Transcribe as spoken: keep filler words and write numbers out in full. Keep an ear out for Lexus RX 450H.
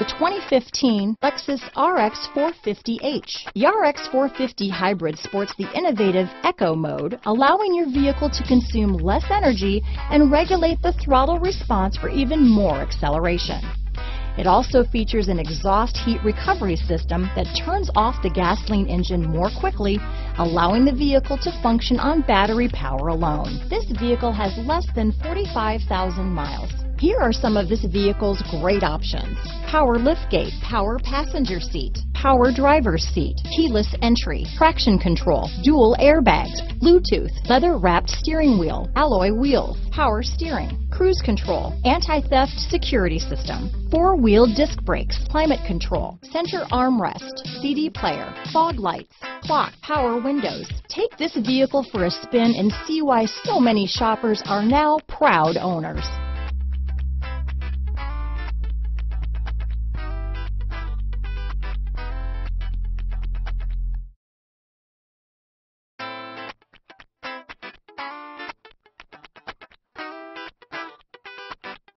The twenty fifteen Lexus R X four fifty H. The R X four fifty Hybrid sports the innovative Eco mode, allowing your vehicle to consume less energy and regulate the throttle response for even more acceleration. It also features an exhaust heat recovery system that turns off the gasoline engine more quickly, allowing the vehicle to function on battery power alone. This vehicle has less than forty-five thousand miles. Here are some of this vehicle's great options: power liftgate, power passenger seat, power driver's seat, keyless entry, traction control, dual airbags, Bluetooth, leather-wrapped steering wheel, alloy wheels, power steering, cruise control, anti-theft security system, four-wheel disc brakes, climate control, center armrest, C D player, fog lights, clock, power windows. Take this vehicle for a spin and see why so many shoppers are now proud owners.